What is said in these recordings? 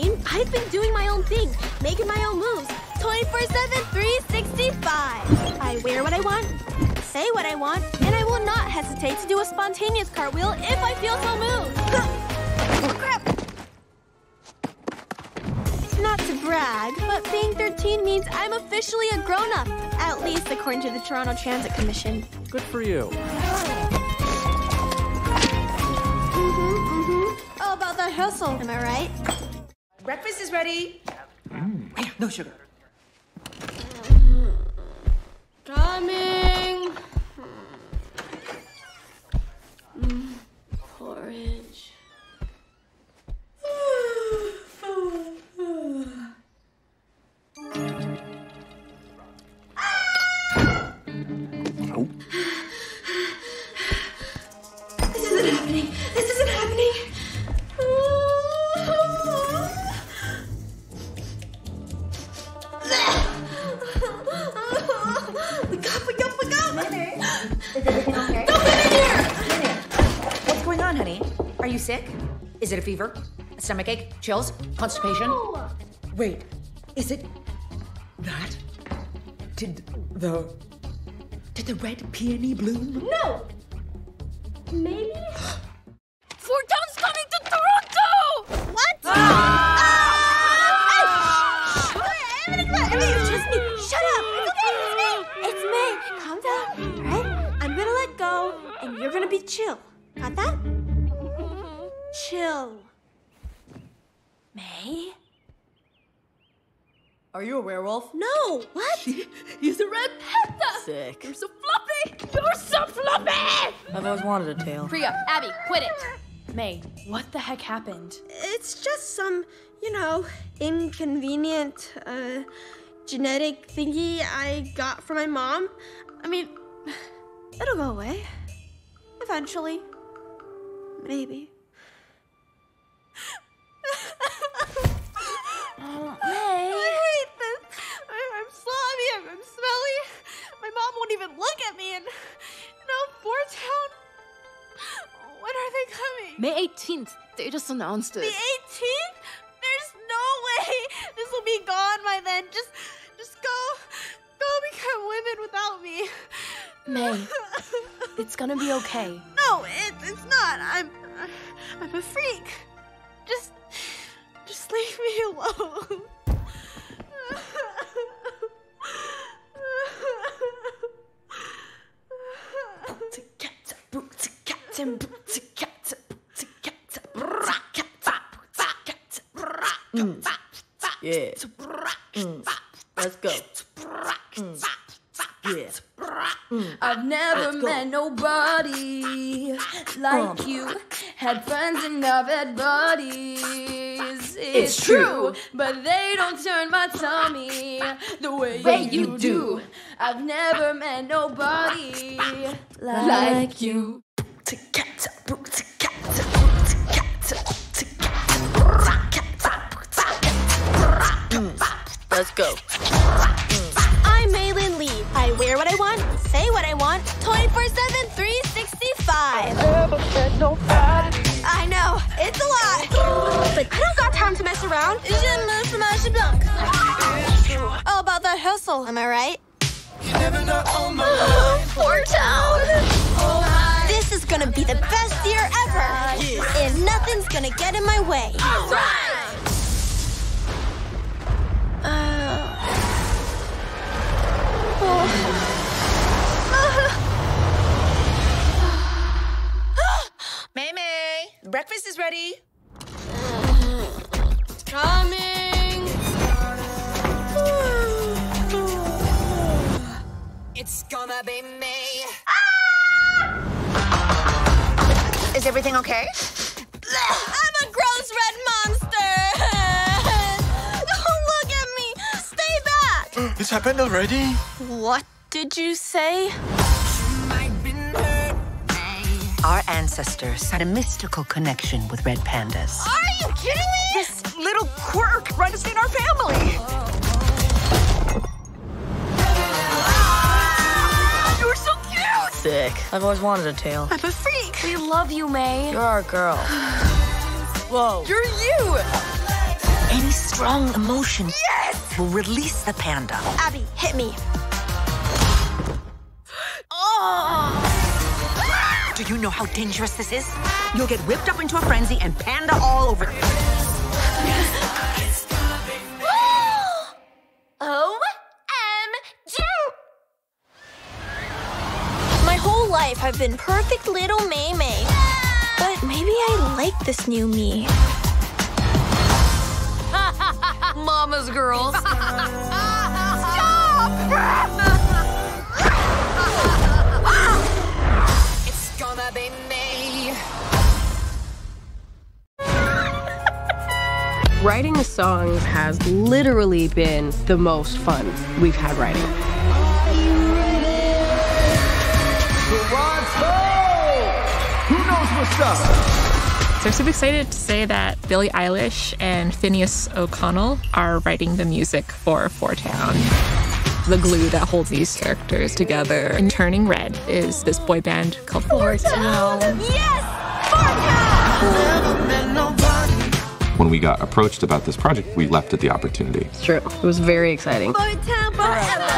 2019, I've been doing my own thing, making my own moves, 24/7, 365. I wear what I want, say what I want, and I will not hesitate to do a spontaneous cartwheel if I feel so moved. Oh, crap! Not to brag, but being 13 means I'm officially a grown-up, at least according to the Toronto Transit Commission. Good for you. Oh, about that hustle, am I right? Breakfast is ready. Yeah, no sugar. Coming. Porridge. Sick? Is it a fever? A stomachache? Chills? Constipation? No. Wait, is it that? Did the red peony bloom? No! Maybe? 4*Town's coming to Toronto! What? Everything's just me! Shut up! It's okay, it's me! It's me! Calm down, alright? I'm gonna let go, and you're gonna be chill. Got that? Chill. May? Are you a werewolf? No! What? He's a red panda! Sick. You're so fluffy! You're so fluffy! I've always wanted a tail. Priya, Abby, quit it! May, what the heck happened? It's just some, you know, inconvenient, genetic thingy I got from my mom. I mean, it'll go away. Eventually. Maybe. May. I hate this. I'm slobby, I'm smelly. My mom won't even look at me, and you know, 4*Town. When are they coming? May 18th. They just announced it. The 18th? There's no way this will be gone by then. Just go become women without me. May, it's gonna be okay. No, it's not. I'm a freak. Just leave me alone. Yeah. Let's go. Yeah. I've never met nobody like you. Had friends and I've had buddies. It's true, but they don't turn my tummy the way you do. I've never met nobody like you. Let's go. I'm Maylin Lee. I wear what I want, say what I want, 24/7, 365. I never met nobody. I know, it's a lot. But I don't got time to mess around. Oh, about that hustle, am I right? You never know all my life. 4*Town. This is gonna be the best year ever. Yeah. And nothing's gonna get in my way. All right. May. Breakfast is ready. Coming. It's gonna be May. Ah! Is everything okay? I'm a gross red monster. Don't look at me. Stay back. This happened already? What did you say? Our ancestors had a mystical connection with red pandas. Are you kidding me? This little quirk runs in our family. Ah! You're so cute! Sick. I've always wanted a tail. I'm a freak. We love you, May. You're our girl. Whoa. You're you! Any strong emotion will release the panda. Abby, hit me. Oh! Do you know how dangerous this is? You'll get whipped up into a frenzy and panda all over. OMG! My whole life I've been perfect little Maymay. But maybe I like this new me. Mama's girls. Stop! It's gonna be me. Writing the songs has literally been the most fun we've had writing. Are you ready? Toronto! Who knows what's up? I'm super excited to say that Billie Eilish and Phineas O'Connell are writing the music for 4*Town. The glue that holds these characters together. And Turning Red is this boy band called 4*Town. Yes! 4*Town! When we got approached about this project, we leapt at the opportunity. It's true. It was very exciting. 4*Town forever!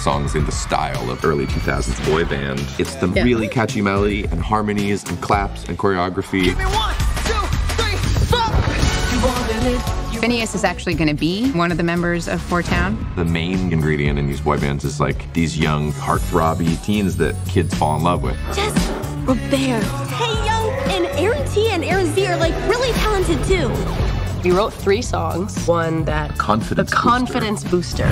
Songs in the style of early 2000s boy band. It's the really catchy melody and harmonies and claps and choreography. Give me 1, 2, 3, 4! Phineas is actually going to be one of the members of 4*Town. The main ingredient in these boy bands is like these young, heart-throbby teens that kids fall in love with. Jess, Robert, Taeyoung, and Aaron T and Aaron Z are like really talented too. We wrote 3 songs. One that confidence booster.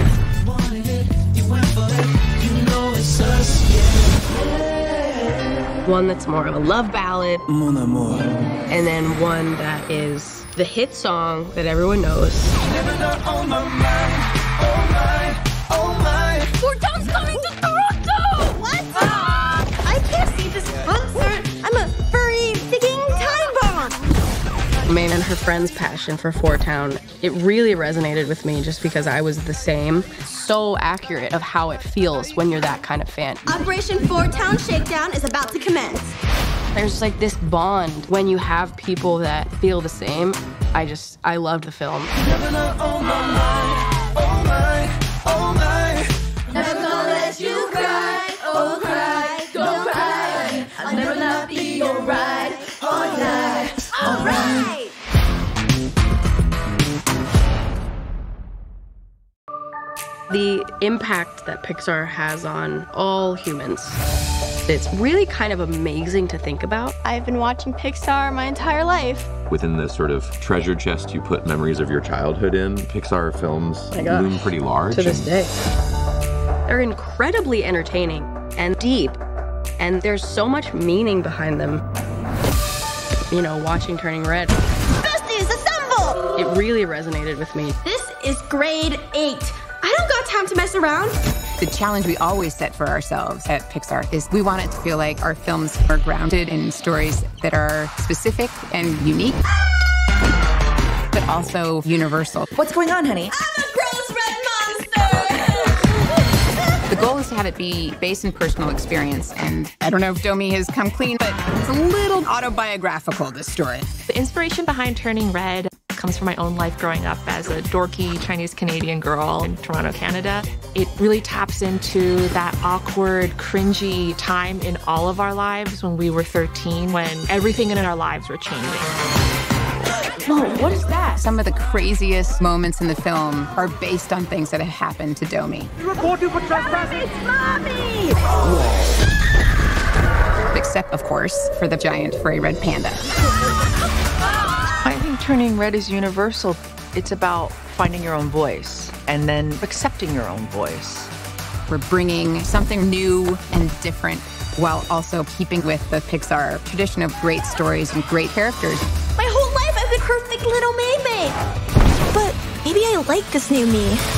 One that's more of a love ballad, Mon Amour. And then one that is the hit song that everyone knows. 4*Town's coming to Toronto! What? I can't see this concert. I'm a furry singing time bomb. May and her friend's passion for 4*Town, it really resonated with me just because I was the same. So accurate of how it feels when you're that kind of fan. Operation 4*Town Shakedown is about to commence. There's like this bond when you have people that feel the same. I loved the film. Never know, oh my, oh my, oh my. Never gonna let you cry, oh cry, don't cry. I'll never not be your ride, all night, all right. The impact that Pixar has on all humans, it's really kind of amazing to think about. I've been watching Pixar my entire life. Within the sort of treasure chest you put memories of your childhood in, Pixar films loom pretty large. To this day. They're incredibly entertaining and deep, and there's so much meaning behind them. You know, watching Turning Red. Besties, assemble! It really resonated with me. This is grade 8. I don't got time to mess around. The challenge we always set for ourselves at Pixar is we want it to feel like our films are grounded in stories that are specific and unique, but also universal. What's going on, honey? I'm a gross red monster! The goal is to have it be based in personal experience, and I don't know if Domi has come clean, but it's a little autobiographical, this story. The inspiration behind Turning Red comes from my own life growing up as a dorky Chinese-Canadian girl in Toronto, Canada. It really taps into that awkward, cringy time in all of our lives when we were 13, when everything in our lives were changing. Whoa, what is that? Some of the craziest moments in the film are based on things that have happened to Domi. We report you for trespassing! Mommy! Oh. Except, of course, for the giant furry red panda. Turning Red is universal. It's about finding your own voice and then accepting your own voice. We're bringing something new and different while also keeping with the Pixar tradition of great stories and great characters. My whole life I've been perfect little Maymay, but maybe I like this new me.